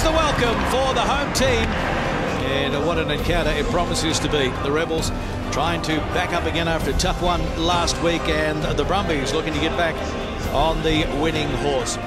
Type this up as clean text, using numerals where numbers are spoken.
is the welcome for the home team. And what an encounter it promises to be. The Rebels trying to back up again after a tough one last week, and the Brumbies looking to get back on the winning horse.